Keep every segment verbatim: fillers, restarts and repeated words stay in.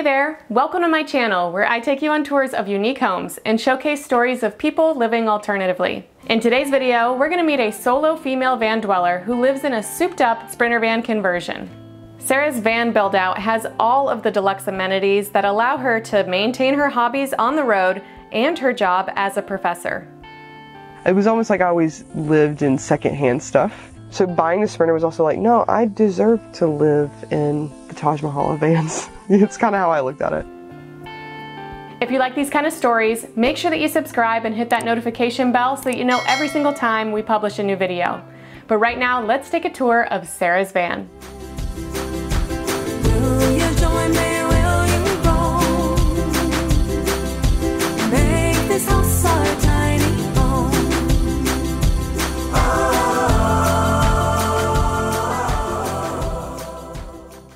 Hey there, welcome to my channel where I take you on tours of unique homes and showcase stories of people living alternatively. In today's video, we're going to meet a solo female van dweller who lives in a souped-up Sprinter van conversion. Sarah's van build-out has all of the deluxe amenities that allow her to maintain her hobbies on the road and her job as a professor. It was almost like I always lived in secondhand stuff. So buying the Sprinter was also like, no, I deserve to live in the Taj Mahal of vans. It's kind of how I looked at it. If you like these kind of stories, make sure that you subscribe and hit that notification bell so that you know every single time we publish a new video. But right now, let's take a tour of Sarah's van.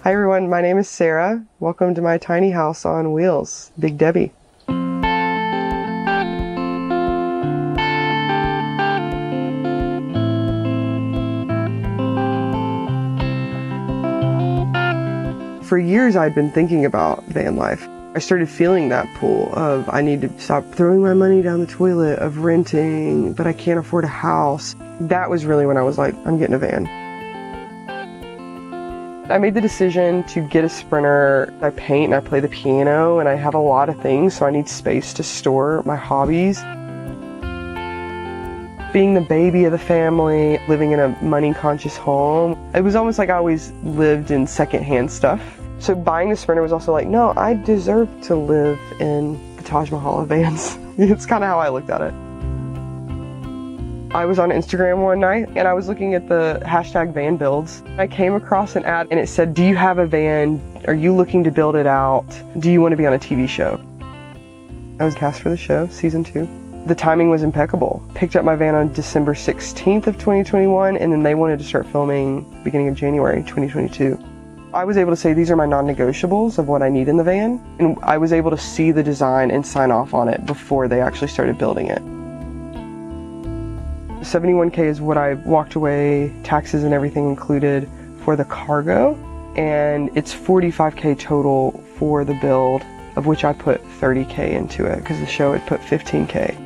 Hi everyone, my name is Sarah. Welcome to my tiny house on wheels, Big Debbie. For years I'd been thinking about van life. I started feeling that pull of I need to stop throwing my money down the toilet of renting, but I can't afford a house. That was really when I was like, I'm getting a van. I made the decision to get a Sprinter. I paint and I play the piano and I have a lot of things, so I need space to store my hobbies. Being the baby of the family, living in a money-conscious home, it was almost like I always lived in secondhand stuff. So buying the Sprinter was also like, no, I deserve to live in the Taj Mahal of vans. It's kind of how I looked at it. I was on Instagram one night and I was looking at the hashtag van builds. I came across an ad and it said, do you have a van? Are you looking to build it out? Do you want to be on a T V show? I was cast for the show, season two. The timing was impeccable. Picked up my van on December sixteenth of twenty twenty-one, and then they wanted to start filming beginning of January twenty twenty-two. I was able to say these are my non-negotiables of what I need in the van, and I was able to see the design and sign off on it before they actually started building it. seventy-one K is what I walked away, taxes and everything included, for the cargo, and it's forty-five K total for the build, of which I put thirty K into it because the show had put fifteen K.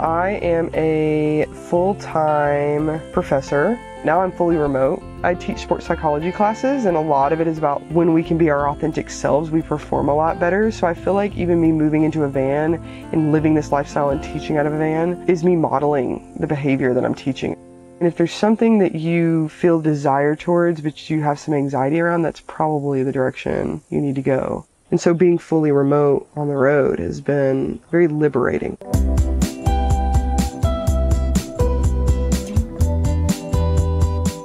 I am a full-time professor. Now I'm fully remote. I teach sports psychology classes, and a lot of it is about when we can be our authentic selves, we perform a lot better. So I feel like even me moving into a van and living this lifestyle and teaching out of a van is me modeling the behavior that I'm teaching. And if there's something that you feel desire towards but you have some anxiety around, that's probably the direction you need to go. And so being fully remote on the road has been very liberating.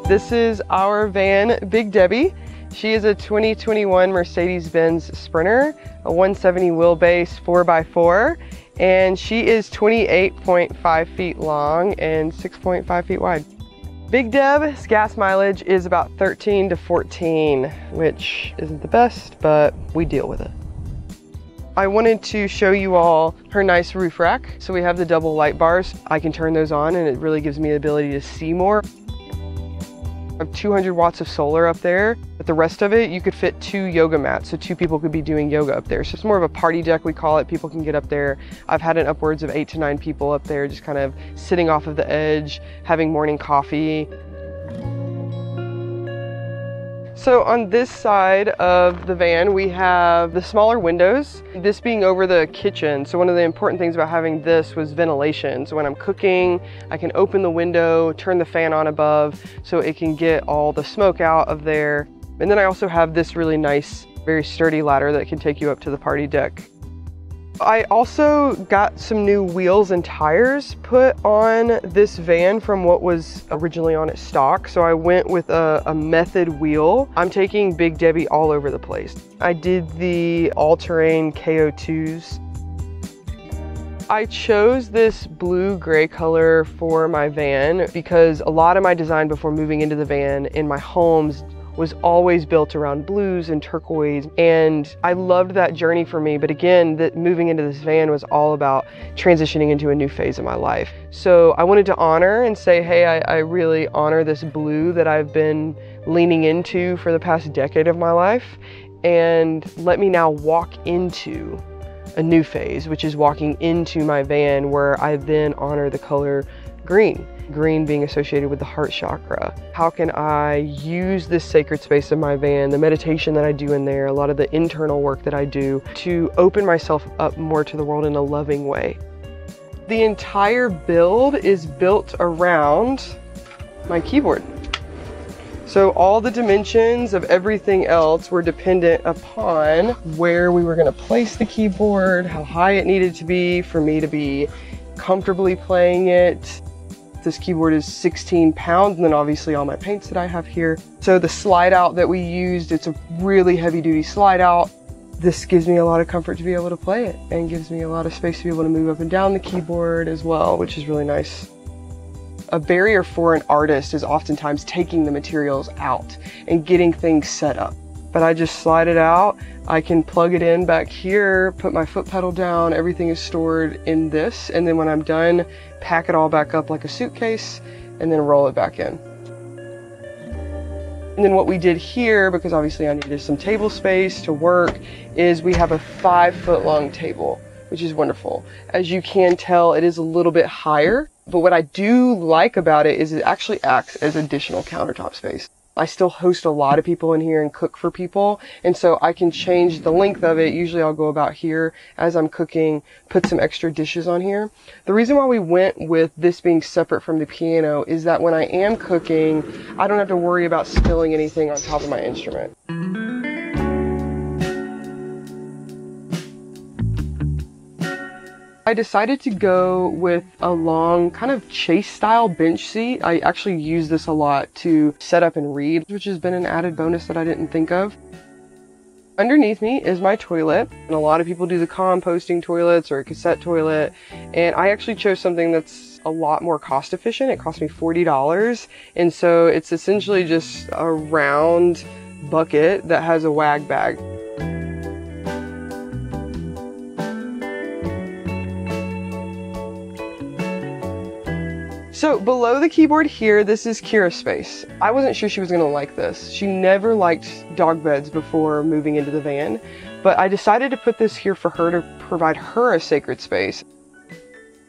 This is our van, Big Debbie. She is a twenty twenty-one Mercedes-Benz Sprinter, a one seventy wheelbase four by four, and she is twenty-eight point five feet long and six point five feet wide. Big Deb's gas mileage is about thirteen to fourteen, which isn't the best, but we deal with it. I wanted to show you all her nice roof rack. So we have the double light bars. I can turn those on and it really gives me the ability to see more. I have two hundred watts of solar up there, but the rest of it, you could fit two yoga mats, so two people could be doing yoga up there. So it's more of a party deck, we call it. People can get up there. I've had it upwards of eight to nine people up there, just kind of sitting off of the edge, having morning coffee. So on this side of the van, we have the smaller windows, this being over the kitchen. So one of the important things about having this was ventilation. So when I'm cooking, I can open the window, turn the fan on above so it can get all the smoke out of there. And then I also have this really nice, very sturdy ladder that can take you up to the party deck. I also got some new wheels and tires put on this van from what was originally on its stock. So I went with a, a Method wheel. I'm taking Big Debbie all over the place. I did the all-terrain K O twos. I chose this blue-gray color for my van because a lot of my design before moving into the van in my homes was always built around blues and turquoise, and I loved that journey for me. But again, that moving into this van was all about transitioning into a new phase of my life. So I wanted to honor and say, hey, I, I really honor this blue that I've been leaning into for the past decade of my life, and let me now walk into a new phase, which is walking into my van, where I then honor the color green. Green being associated with the heart chakra. How can I use this sacred space of my van, the meditation that I do in there, a lot of the internal work that I do, to open myself up more to the world in a loving way? The entire build is built around my keyboard. So all the dimensions of everything else were dependent upon where we were going to place the keyboard, how high it needed to be for me to be comfortably playing it. This keyboard is sixteen pounds, and then obviously all my paints that I have here. So the slide out that we used, it's a really heavy duty slide out. This gives me a lot of comfort to be able to play it, and gives me a lot of space to be able to move up and down the keyboard as well, which is really nice. A barrier for an artist is oftentimes taking the materials out and getting things set up. But I just slide it out. I can plug it in back here, put my foot pedal down, everything is stored in this, and then when I'm done, pack it all back up like a suitcase and then roll it back in. And then what we did here, because obviously I needed some table space to work, is we have a five foot long table, which is wonderful. As you can tell, it is a little bit higher, but what I do like about it is it actually acts as additional countertop space. I still host a lot of people in here and cook for people, and so I can change the length of it. Usually I'll go about here as I'm cooking, put some extra dishes on here. The reason why we went with this being separate from the piano is that when I am cooking, I don't have to worry about spilling anything on top of my instrument. I decided to go with a long kind of chase style bench seat. I actually use this a lot to set up and read, which has been an added bonus that I didn't think of. Underneath me is my toilet, and a lot of people do the composting toilets or a cassette toilet, and I actually chose something that's a lot more cost efficient. It cost me forty dollars, and so it's essentially just a round bucket that has a wag bag. So below the keyboard here, this is Kira's space. I wasn't sure she was gonna like this. She never liked dog beds before moving into the van, but I decided to put this here for her to provide her a sacred space.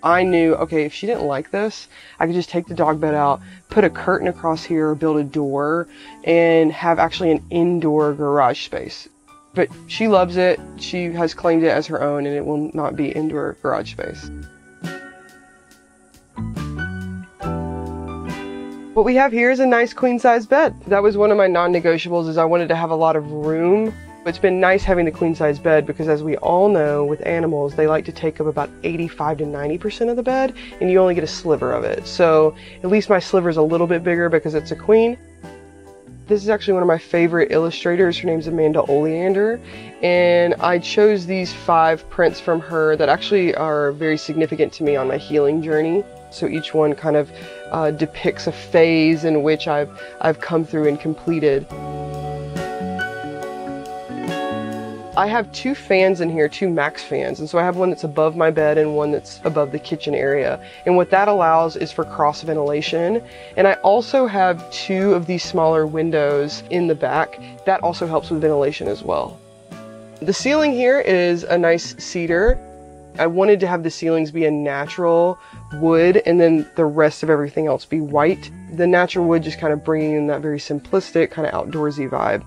I knew, okay, if she didn't like this, I could just take the dog bed out, put a curtain across here, build a door, and have actually an indoor garage space. But she loves it. She has claimed it as her own, and it will not be indoor garage space. What we have here is a nice queen size bed. That was one of my non-negotiables, is I wanted to have a lot of room. It's been nice having the queen size bed because, as we all know, with animals, they like to take up about eighty-five to ninety percent of the bed, and you only get a sliver of it. So at least my sliver is a little bit bigger because it's a queen. This is actually one of my favorite illustrators. Her name's Amanda Oleander, and I chose these five prints from her that actually are very significant to me on my healing journey. So each one kind of uh, depicts a phase in which I've, I've come through and completed. I have two fans in here, two max fans. And so I have one that's above my bed and one that's above the kitchen area. And what that allows is for cross ventilation. And I also have two of these smaller windows in the back. That also helps with ventilation as well. The ceiling here is a nice cedar. I wanted to have the ceilings be a natural wood, and then the rest of everything else be white. The natural wood just kind of bringing in that very simplistic, kind of outdoorsy vibe.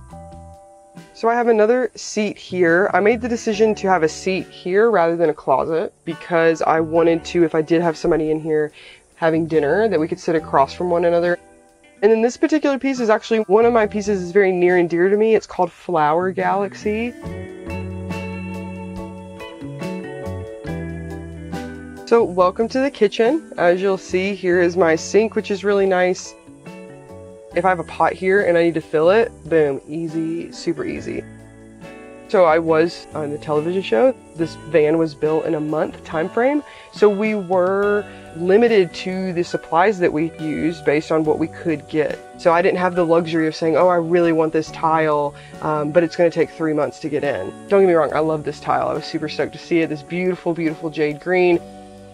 So I have another seat here. I made the decision to have a seat here rather than a closet because I wanted to, if I did have somebody in here having dinner, that we could sit across from one another. And then this particular piece is actually one of my pieces is very near and dear to me. It's called Flower Galaxy. So welcome to the kitchen. As you'll see, here is my sink, which is really nice. If I have a pot here and I need to fill it, boom, easy, super easy. So I was on the television show. This van was built in a month time frame. So we were limited to the supplies that we used based on what we could get. So I didn't have the luxury of saying, oh, I really want this tile, um, but it's gonna take three months to get in. Don't get me wrong, I love this tile. I was super stoked to see it, this beautiful, beautiful jade green.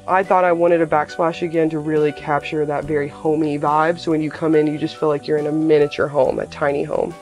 I thought I wanted a backsplash again to really capture that very homey vibe. So when you come in, you just feel like you're in a miniature home, a tiny home.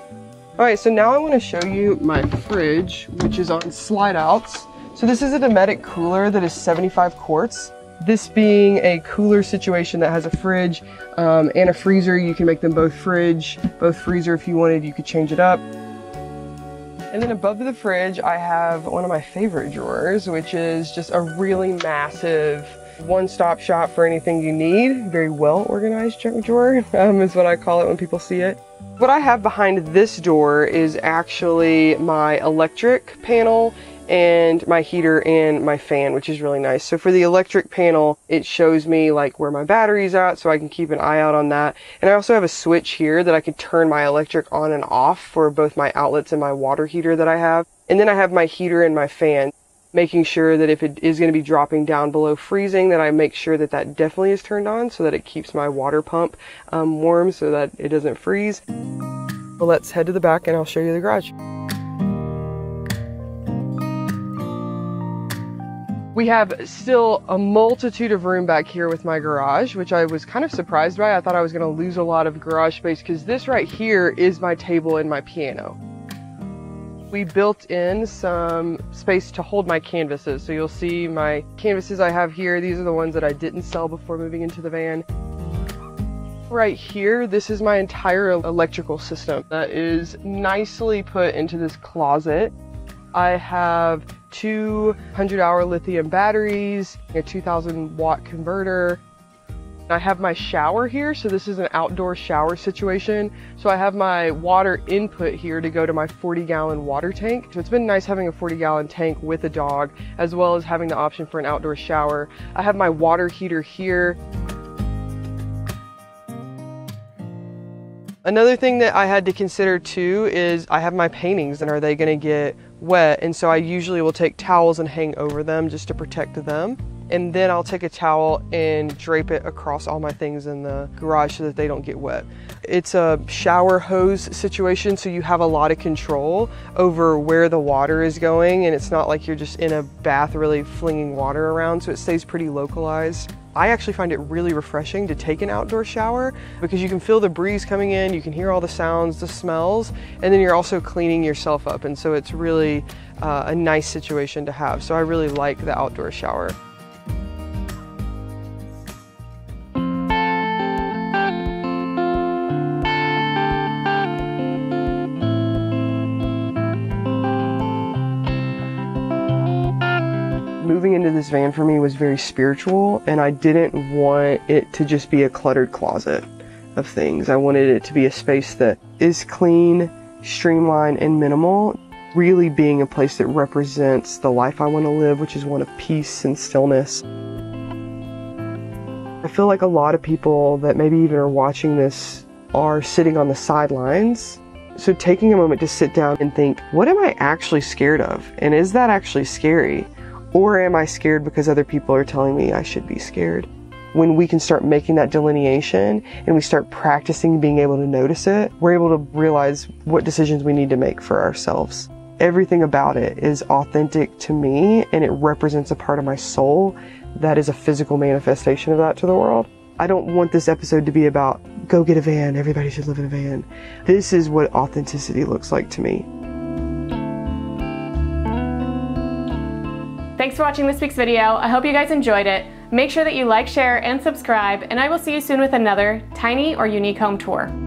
All right, so now I wanna show you my fridge, which is on slide outs. So this is a Dometic cooler that is seventy-five quarts. This being a cooler situation that has a fridge um, and a freezer, you can make them both fridge, both freezer if you wanted, you could change it up. And then above the fridge, I have one of my favorite drawers, which is just a really massive one-stop shop for anything you need. Very well-organized junk drawer um, is what I call it when people see it. What I have behind this door is actually my electric panel and my heater and my fan, which is really nice. So for the electric panel, it shows me like where my battery's at, so I can keep an eye out on that. And I also have a switch here that I can turn my electric on and off for both my outlets and my water heater that I have. And then I have my heater and my fan, making sure that if it is going to be dropping down below freezing, that I make sure that that definitely is turned on so that it keeps my water pump um, warm so that it doesn't freeze. Well, let's head to the back and I'll show you the garage. We have still a multitude of room back here with my garage, which I was kind of surprised by. I thought I was going to lose a lot of garage space because this right here is my table and my piano. We built in some space to hold my canvases. So you'll see my canvases I have here. These are the ones that I didn't sell before moving into the van. Right here, this is my entire electrical system that is nicely put into this closet. I have two one hundred hour lithium batteries, a two thousand watt converter. I have my shower here, so this is an outdoor shower situation. So I have my water input here to go to my forty gallon water tank. So it's been nice having a forty gallon tank with a dog, as well as having the option for an outdoor shower. I have my water heater here. Another thing that I had to consider too is I have my paintings, and are they gonna get wet? And so I usually will take towels and hang over them just to protect them. And then I'll take a towel and drape it across all my things in the garage so that they don't get wet. It's a shower hose situation, so you have a lot of control over where the water is going, and it's not like you're just in a bath really flinging water around, so it stays pretty localized. I actually find it really refreshing to take an outdoor shower because you can feel the breeze coming in, you can hear all the sounds, the smells, and then you're also cleaning yourself up, and so it's really uh, a nice situation to have. So I really like the outdoor shower. Moving into this van for me was very spiritual, and I didn't want it to just be a cluttered closet of things. I wanted it to be a space that is clean, streamlined, and minimal, really being a place that represents the life I want to live, which is one of peace and stillness. I feel like a lot of people that maybe even are watching this are sitting on the sidelines. So taking a moment to sit down and think, what am I actually scared of? And is that actually scary? Or am I scared because other people are telling me I should be scared? When we can start making that delineation and we start practicing being able to notice it, we're able to realize what decisions we need to make for ourselves. Everything about it is authentic to me, and it represents a part of my soul that is a physical manifestation of that to the world. I don't want this episode to be about, go get a van, everybody should live in a van. This is what authenticity looks like to me. Thanks for watching this week's video. I hope you guys enjoyed it. Make sure that you like, share, and subscribe, and I will see you soon with another tiny or unique home tour.